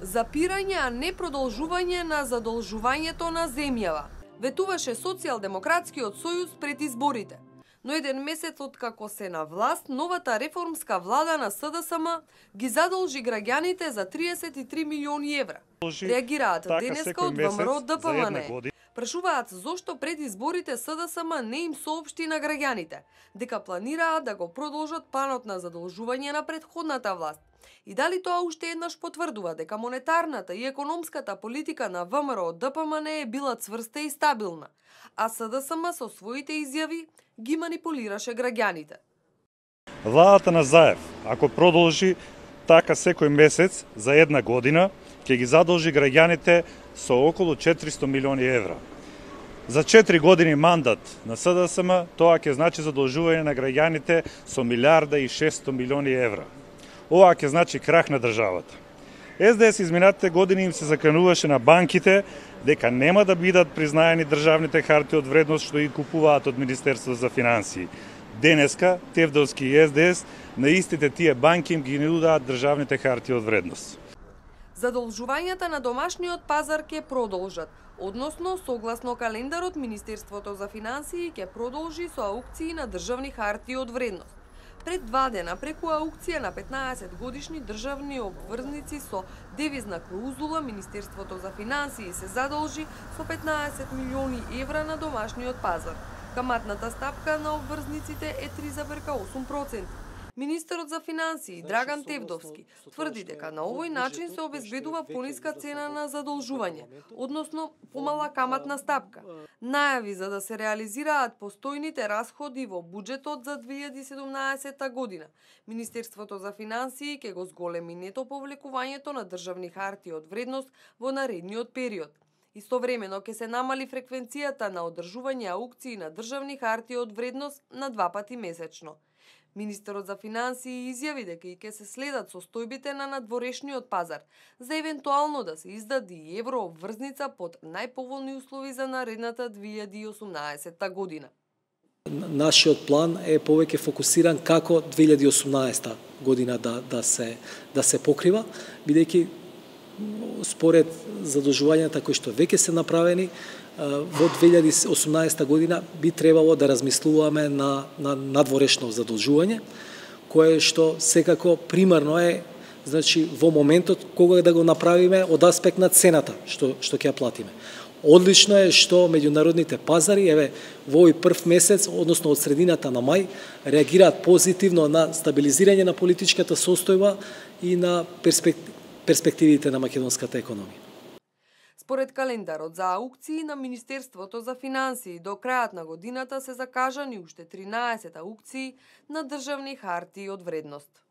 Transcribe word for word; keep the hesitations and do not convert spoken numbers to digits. за пирање, а не продолжување на задолжувањето на земјава, ветуваше Социјалдемократскиот сојуз пред изборите. Но еден месец откако се на власт, новата реформска влада на СДСМ ги задолжи граѓаните за триесет и три милиони евра. Реагираат денеска од ВМРО-ДПМНЕ. Прашуваат зошто пред изборите СДСМ не им соопшти на граѓаните дека планираат да го продолжат планот на задолжување на претходната власт. И дали тоа уште еднаш потврдува дека монетарната и економската политика на ВМРО-ДПМНЕ е била цврста и стабилна, а СДСМ со своите изјави ги манипулираше граѓаните. Владата на Заев, ако продолжи така секој месец за една година, ќе ги задолжи граѓаните со околу четиристотини милиони евра. За четири години мандат на СДСМ, тоа ќе значи задолжување на граѓаните со милиарда и шестстотини милиони евра. Ова ќе значи крах на државата. СДС изминатите години им се закануваше на банките дека нема да бидат признаени државните хартии од вредност што ги купуваат од Министерството за финансии. Денеска Тевдовски и СДС на истите тие банки им ги нудат државните хартии од вредност. Задолжувањата на домашниот пазар ќе продолжат, односно согласно календарот Министерството за финансии ќе продолжи со аукции на државни хартии од вредност. Пред два дена преку аукција на петнаесет годишни државни обврзници со девизна клаузула, Министерството за финансии се задолжи со петнаесет милиони евра на домашниот пазар. Каматната стапка на обврзниците е три запирка осум проценти. Министерот за финансии Драган Тевдовски тврди дека на овој начин се обезбедува пониска цена на задолжување, односно помала каматна стапка. Најави за да се реализираат постојните расходи во буџетот за две илјади и седумнаесетта година. Министерството за финансии ќе го зголеми нето повлекувањето на државни хартии од вредност во наредниот период. Истовремено ќе се намали фреквенцијата на одржување аукции на државни хартии од вредност на два пати месечно. Министерот за финансии изјави дека и ќе се следат состојбите на надворешниот пазар, за евентуално да се издади и еврообврзница под најповолни услови за наредната две илјади и осумнаесетта година. Нашиот план е повеќе фокусиран како две илјади и осумнаесетта година да, да, се, да се покрива, бидејќи според задолжувањата кои што веќе се направени, во две илјади и осумнаесетта година би требало да размислуваме на, на надворешно задолжување, кое што секако примарно е, значи, во моментот кога да го направиме од аспект на цената што, што ќе ја платиме. Одлично е што меѓународните пазари, еве, во овој прв месец, односно од средината на мај, реагираат позитивно на стабилизирање на политичката состојба и на перспективите на македонската економија. Според календарот за аукции на Министерството за финансии, до крајот на годината се закажани уште тринаесет аукции на државни хартии од вредност.